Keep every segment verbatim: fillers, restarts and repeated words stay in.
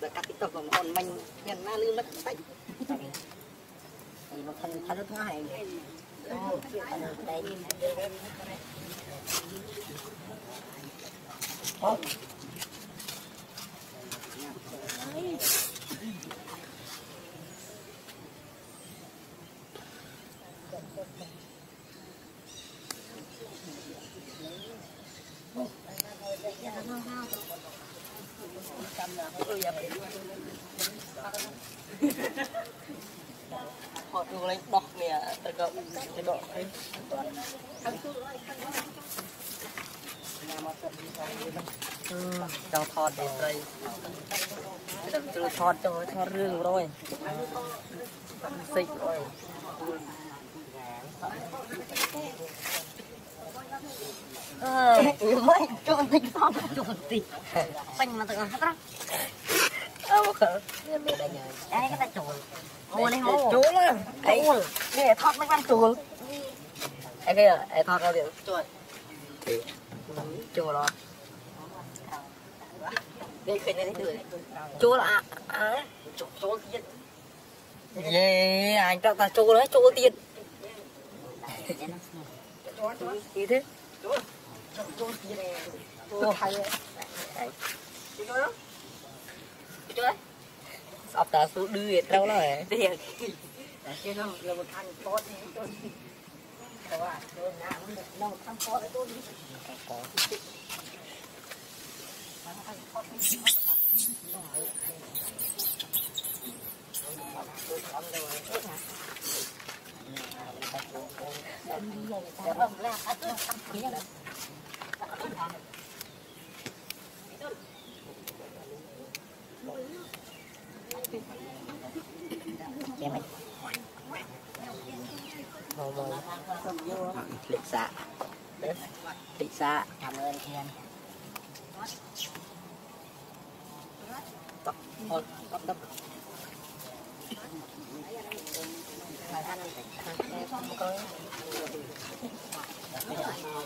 Các cái tộc còn mình miền Na Lư mất sạch. Thì một phần khá rất ngại. Đấy. Hả? Họ đưa lên đọc nè, tự động tự động đấy. Cho thọt để đây. Tự thọt cho cho rương rồi. Xịn rồi. Ờ, mấy chỗ mình thọt chỗ tí. Bánh mà tự ăn hết đó. Ơ khờ. Biết đấy nhờ. Đấy cái ta chổi. Ôi này hổ. Chổi á. Đấy. Nè thọt mấy con chổi. Ấy kìa, ấy thọt ra được. Chổi. Chổi đó. Đây cái này được. Chổi là á. Chổi chổi tiền. Ye, anh ta ta chổi đấy, chổi tiền. Chổi chổi. Gì thế? Chổi. Chổi tiền này. Chổi hay. Đi coi đó. Chưa? Sắp ta số đưa đâu rồi. Tiền. Chứ không là một thằng tốt thế thôi. Đâu à, tôi nào cũng được đâu thằng tốt đấy tôi. Có. Xem anh ngồi ngồi lịch xã lịch xã cảm ơn Thiên tập tập tập tập Hãy subscribe cho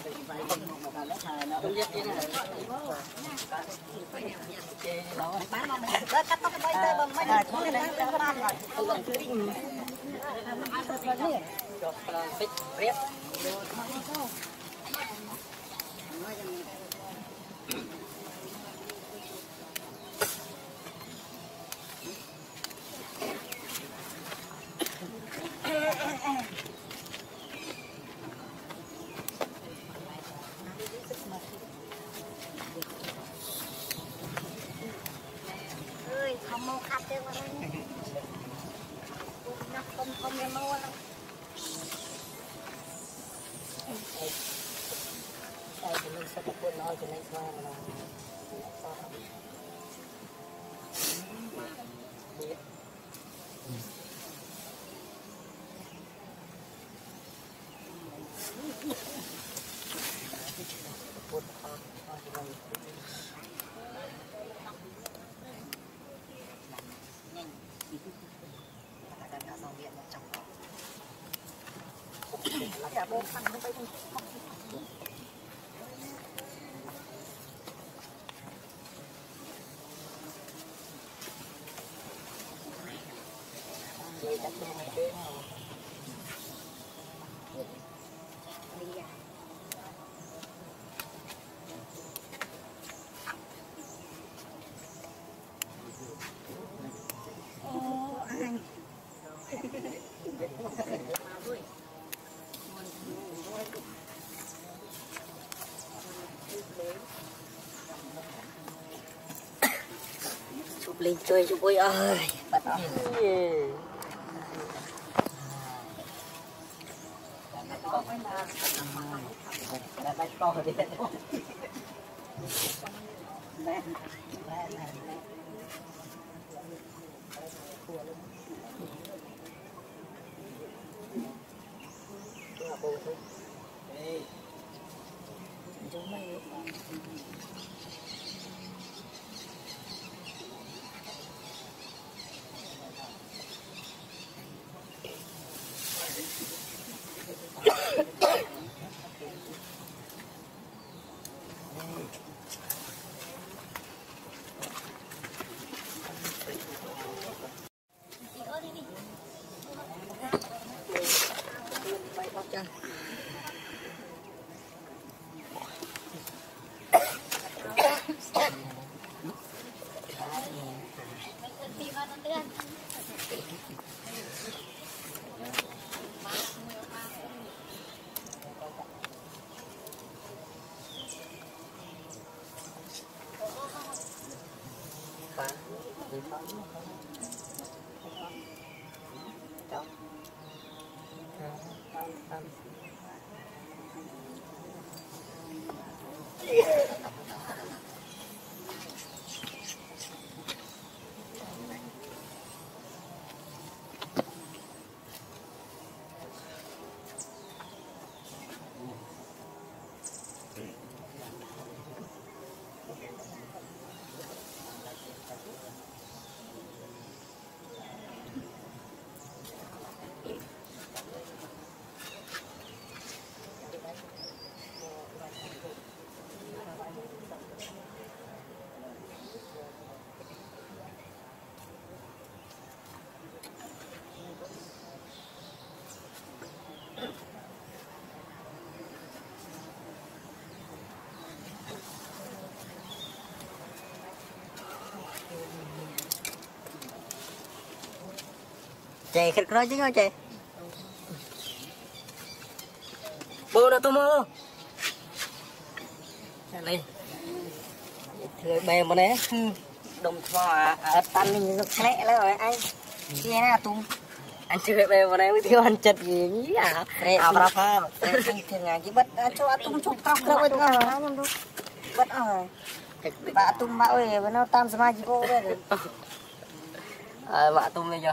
kênh Ghiền Mì Gõ để không bỏ lỡ những video hấp dẫn. Lên chơi chú Bôi ơi, bắt đi. Hãy subscribe cho kênh Ghiền Mì Gõ để không bỏ lỡ những video hấp dẫn. Chị khịt nói chứ không chị? Bố đã tôi mua đi thưa bè mà đấy đồng thò ở tanh nó khẽ rồi anh nghe là tung anh thưa bè mà đấy mới thiếu anh chật gì nhỉ à à bà pha thường ngày chỉ bắt cho tung chụp tóc thôi đúng không bắt rồi bà tung bão về với nó tam smart chỉ cô đây rồi bà tung bây giờ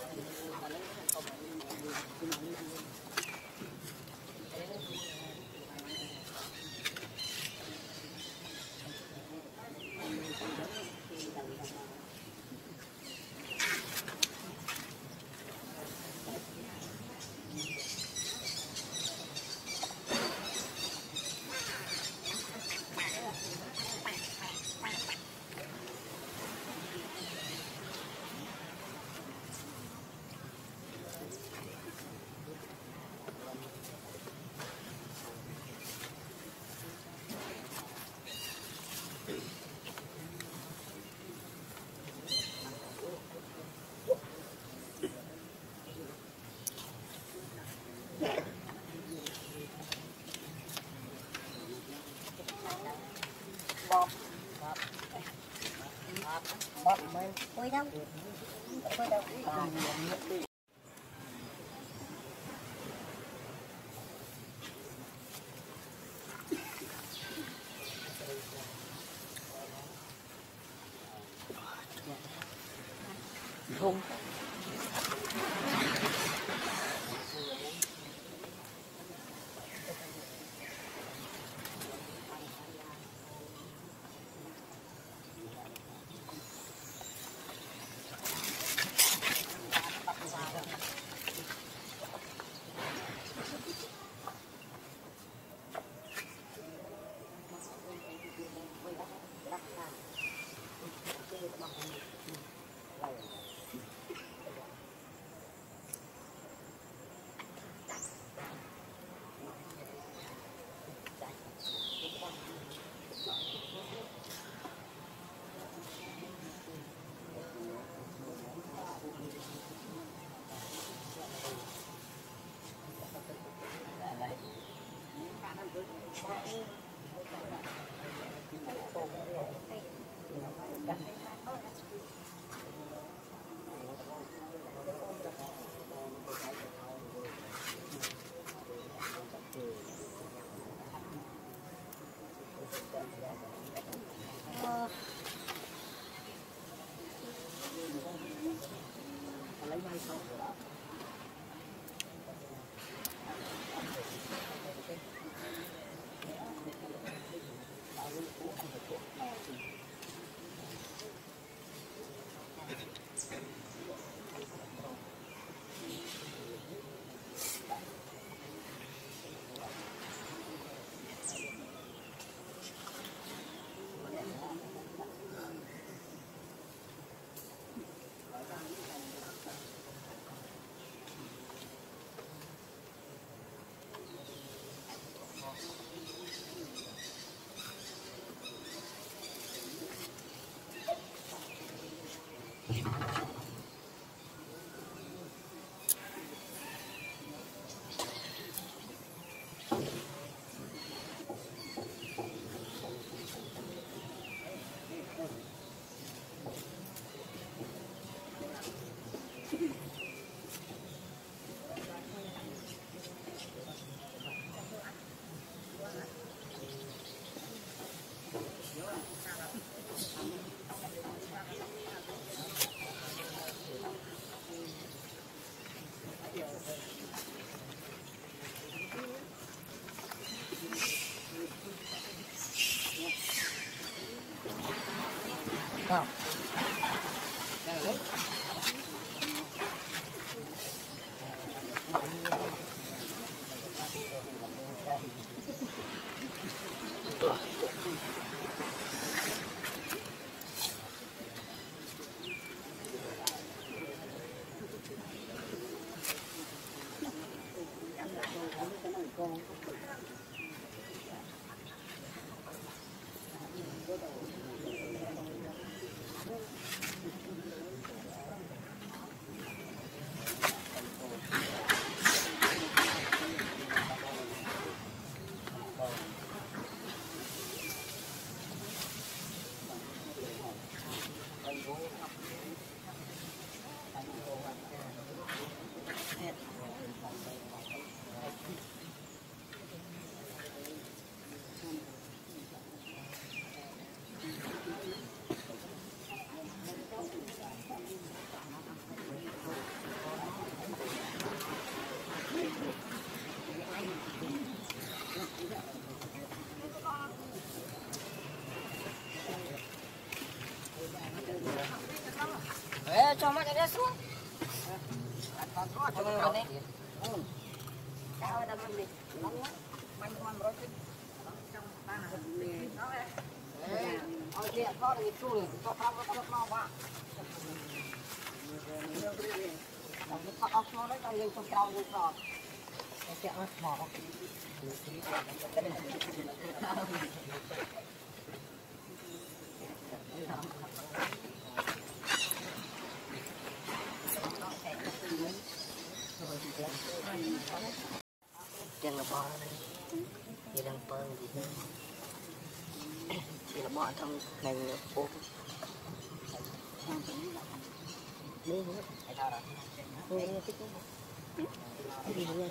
Hãy subscribe cho kênh Ghiền Mì Gõ để không bỏ lỡ đâu. Không. Wow. Cho mắt nó xuống. Đang là bò đây, thì đang bơi gì đây, chỉ là bò trong ngành phố. luôn hết. Thôi nó thích lắm. Đi luôn, đi luôn.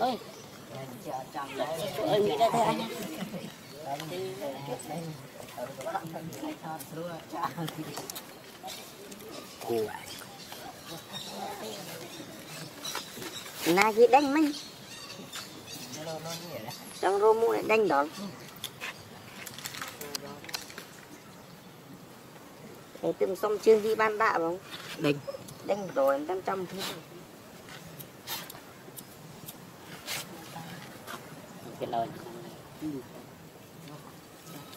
Ơi, chờ chồng lại, ơi, đi ra đây anh. Na gì đánh mình trong rô mu lại đánh đòn để tìm xong chương đi ban đạ không đánh đánh rồi em trăm trăm cái lời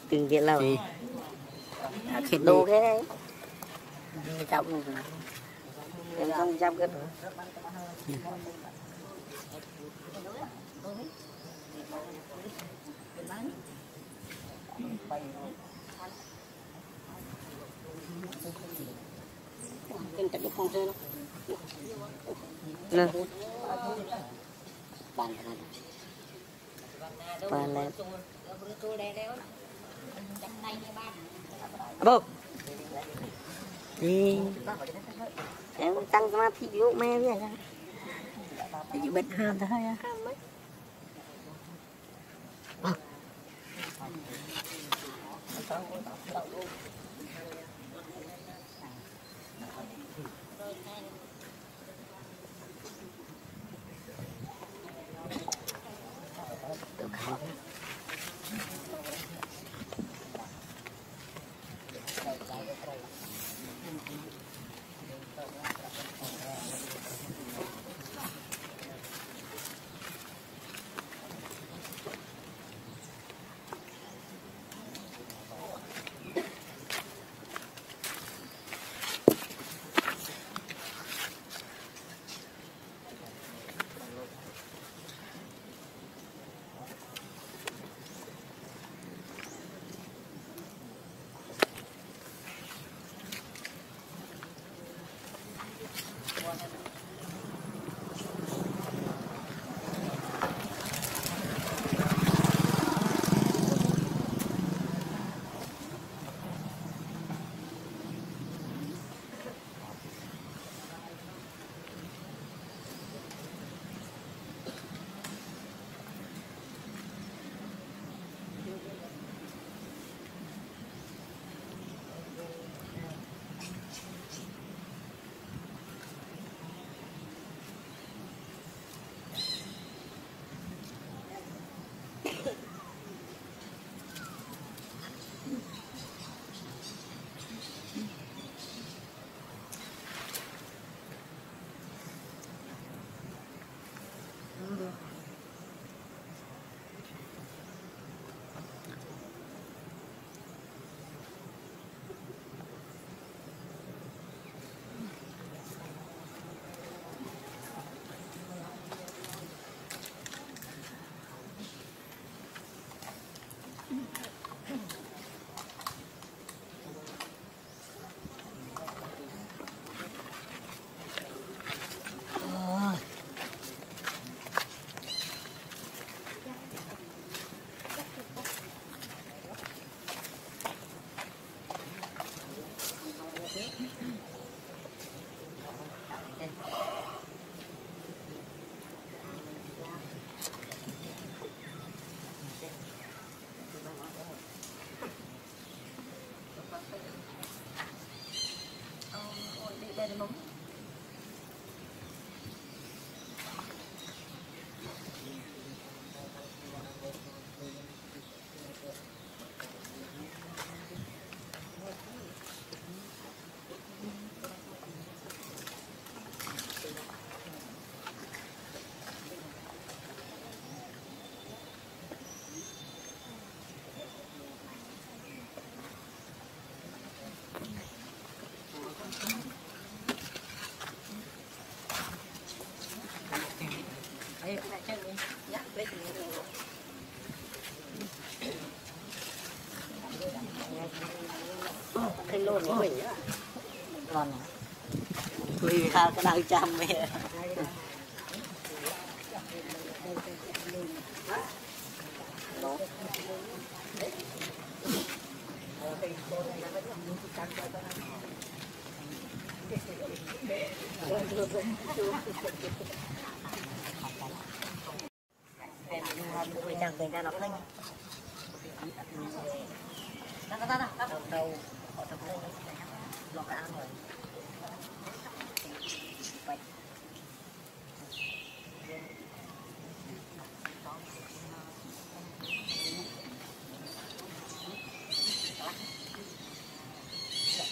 từng cái lời thịt đồ cái đấy trọng em không trăm cái trên cái phong trên nè bàn bàn này bố đi em tăng ra thì vô mẹ vậy đó chỉ bệnh hàn thôi à luôn rồi còn vì sao cái đau chăm mẹ em đang nó đầu họ tập lên lo cá rồi cho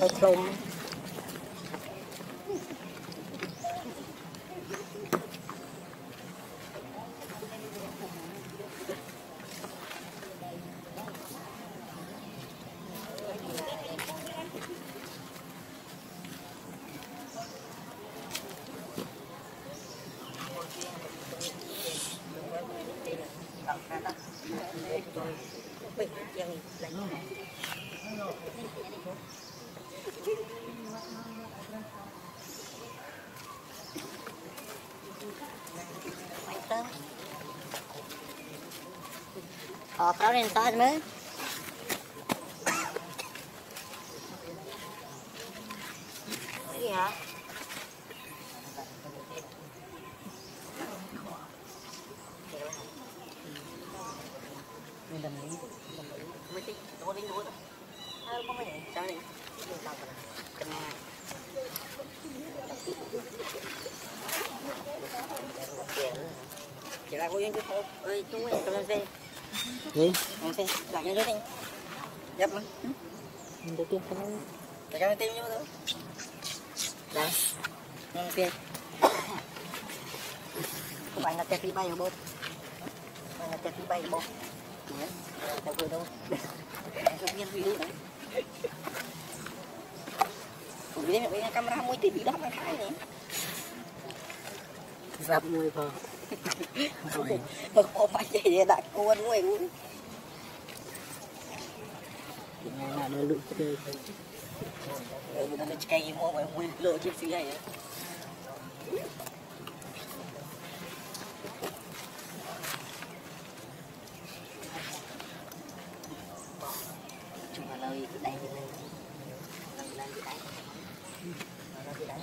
hấp dẫn. Họ cáo lên tao mới cái gì hả? Mình làm gì? Mới tí, tôi đi đuổi thôi. Ai không có gì? Sao này? Đừng tao cả. Cầm nè. Chỉ là cô yên chứ thôi. Ơi, chú em cầm lên xe. Gì? Em xem, đặt cho anh. Dắp mà. Mình đầu tiên không... Đặt cho anh tim cho tôi. Đây. Em kia. Các bạn là chặt đi bay rồi bố. Các bạn là chặt đi bay rồi bố. Đấy. Chặt vừa đâu. Không nhiên vừa đấy. Ủa vì thế mà camera môi tí bị đắp anh khai nữa. Dắp môi vào. Không phải vậy đặt cô ăn nguội luôn. Nào nó lụt chơi. Nó nó chạy mua mà quên lộ chiếc xe này. Chúng ta lấy cái này lên. Lấy lên cái này. Nó cái này.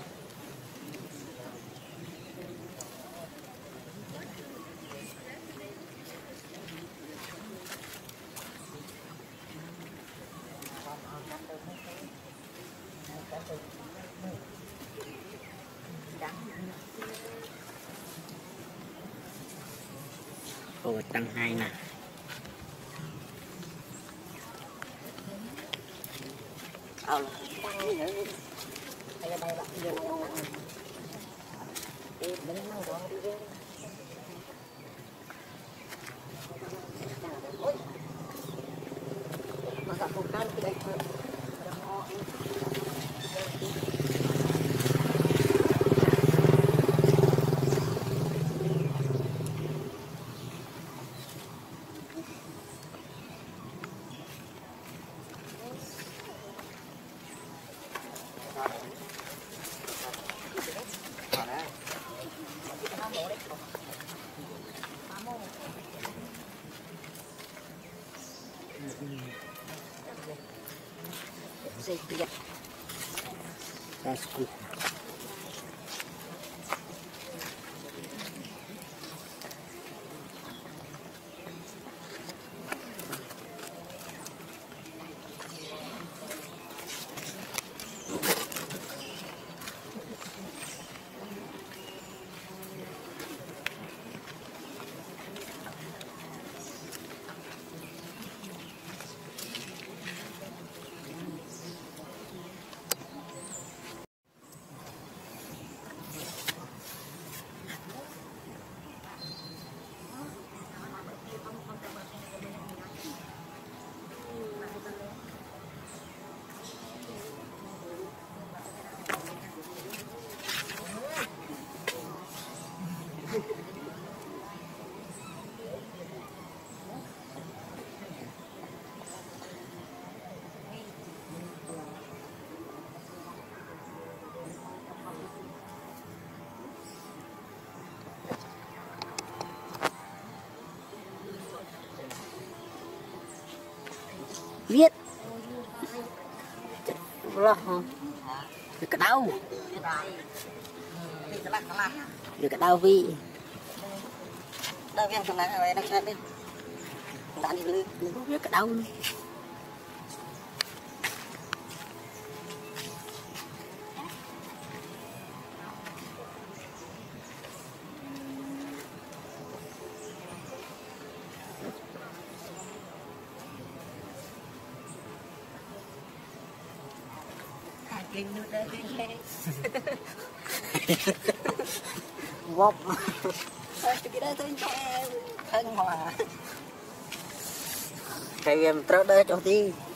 Cô tăng hai nè. Ờ, tăng gì nữa. Hay là bay bạc vô. Đi bánh măng của ông đi vô. Ôi. Mà gặp một cái đây thôi. That's good. Hãy subscribe cho kênh Ghiền Mì Gõ để không bỏ lỡ những video hấp dẫn. Kelah. Dekat tahu. Kelah-kelah. Dekat tahu vi. Đâu yang kena awak nak chat ni. Tak ni dulu. Dekat tahu. Ngọt cái em trớt đấy cho tí.